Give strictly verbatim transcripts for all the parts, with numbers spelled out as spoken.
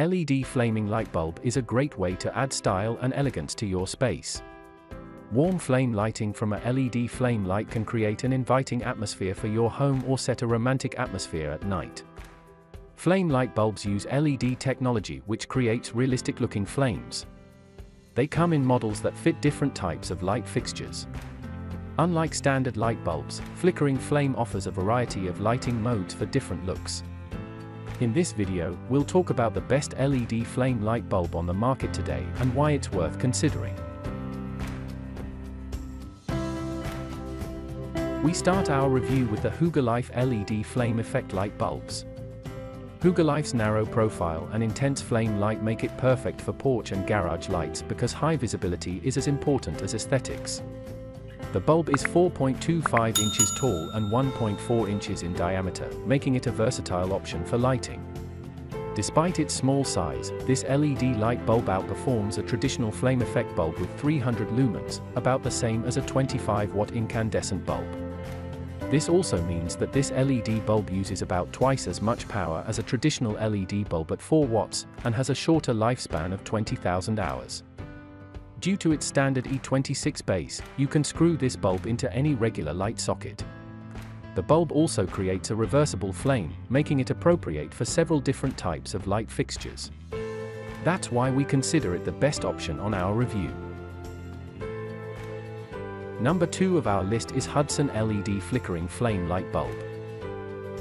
L E D flaming light bulb is a great way to add style and elegance to your space. Warm flame lighting from a L E D flame light can create an inviting atmosphere for your home or set a romantic atmosphere at night. Flame light bulbs use L E D technology, which creates realistic-looking flames. They come in models that fit different types of light fixtures. Unlike standard light bulbs, flickering flame offers a variety of lighting modes for different looks. In this video, we'll talk about the best L E D flame light bulb on the market today and why it's worth considering. We start our review with the HoogaLife L E D flame effect light bulbs. HoogaLife's narrow profile and intense flame light make it perfect for porch and garage lights because high visibility is as important as aesthetics. The bulb is four point two five inches tall and one point four inches in diameter, making it a versatile option for lighting. Despite its small size, this L E D light bulb outperforms a traditional flame effect bulb with three hundred lumens, about the same as a twenty-five watt incandescent bulb. This also means that this L E D bulb uses about twice as much power as a traditional L E D bulb at four watts, and has a shorter lifespan of twenty thousand hours. Due to its standard E twenty-six base, you can screw this bulb into any regular light socket. The bulb also creates a reversible flame, making it appropriate for several different types of light fixtures. That's why we consider it the best option on our review. Number two of our list is Hudson L E D Flickering Flame Light Bulb.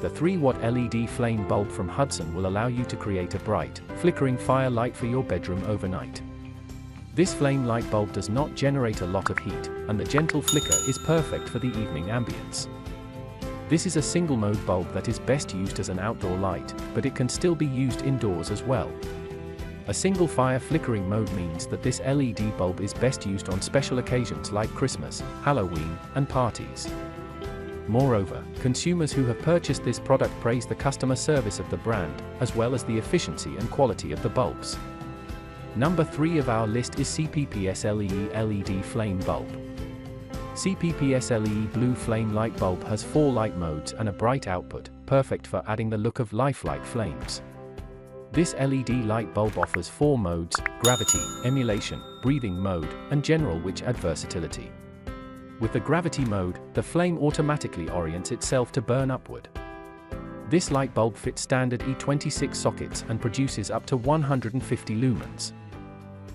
The three watt L E D flame bulb from Hudson will allow you to create a bright, flickering fire light for your bedroom overnight. This flame light bulb does not generate a lot of heat, and the gentle flicker is perfect for the evening ambience. This is a single-mode bulb that is best used as an outdoor light, but it can still be used indoors as well. A single fire flickering mode means that this L E D bulb is best used on special occasions like Christmas, Halloween, and parties. Moreover, consumers who have purchased this product praise the customer service of the brand, as well as the efficiency and quality of the bulbs. Number three of our list is C P P S L E E L E D Flame Bulb. C P P S L E E Blue Flame Light Bulb has four light modes and a bright output, perfect for adding the look of lifelike flames. This L E D light bulb offers four modes: gravity, emulation, breathing mode, and general which add versatility. With the gravity mode, the flame automatically orients itself to burn upward. This light bulb fits standard E twenty-six sockets and produces up to one hundred fifty lumens.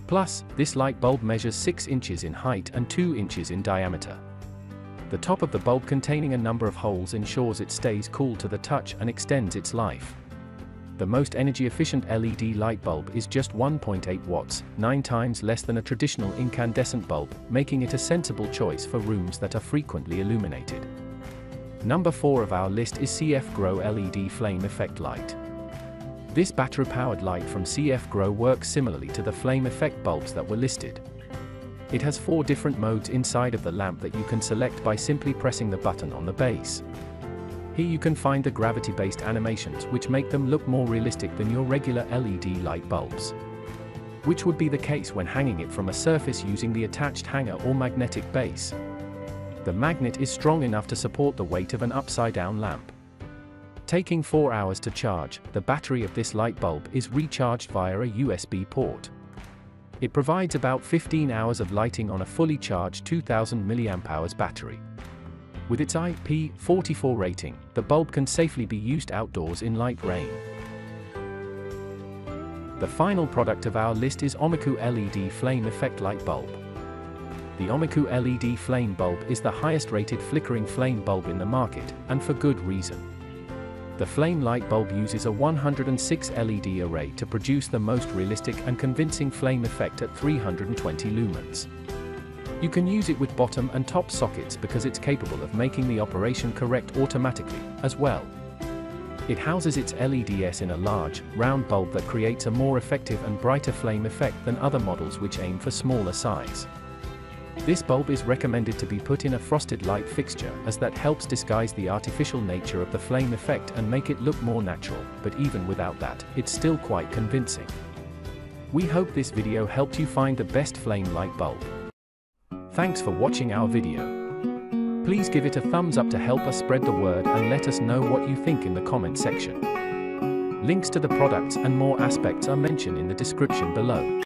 Plus, this light bulb measures six inches in height and two inches in diameter. The top of the bulb containing a number of holes ensures it stays cool to the touch and extends its life. The most energy-efficient L E D light bulb is just one point eight watts, nine times less than a traditional incandescent bulb, making it a sensible choice for rooms that are frequently illuminated. Number four of our list is C F Grow L E D Flame Effect Light. This battery-powered light from C F Grow works similarly to the flame effect bulbs that were listed. It has four different modes inside of the lamp that you can select by simply pressing the button on the base. Here you can find the gravity-based animations, which make them look more realistic than your regular L E D light bulbs, which would be the case when hanging it from a surface using the attached hanger or magnetic base. The magnet is strong enough to support the weight of an upside-down lamp. Taking four hours to charge, the battery of this light bulb is recharged via a U S B port. It provides about fifteen hours of lighting on a fully charged two thousand milliamp hour battery. With its I P four four rating, the bulb can safely be used outdoors in light rain. The final product of our list is Omicoo L E D Flame Effect Light Bulb. The Omicoo L E D flame bulb is the highest rated flickering flame bulb in the market, and for good reason. The flame light bulb uses a one hundred six L E D array to produce the most realistic and convincing flame effect at three hundred twenty lumens. You can use it with bottom and top sockets because it's capable of making the operation correct automatically, as well. It houses its L E Ds in a large, round bulb that creates a more effective and brighter flame effect than other models which aim for smaller size. This bulb is recommended to be put in a frosted light fixture, as that helps disguise the artificial nature of the flame effect and make it look more natural, but even without that, it's still quite convincing. We hope this video helped you find the best flame light bulb. Thanks for watching our video. Please give it a thumbs up to help us spread the word and let us know what you think in the comment section. Links to the products and more aspects are mentioned in the description below.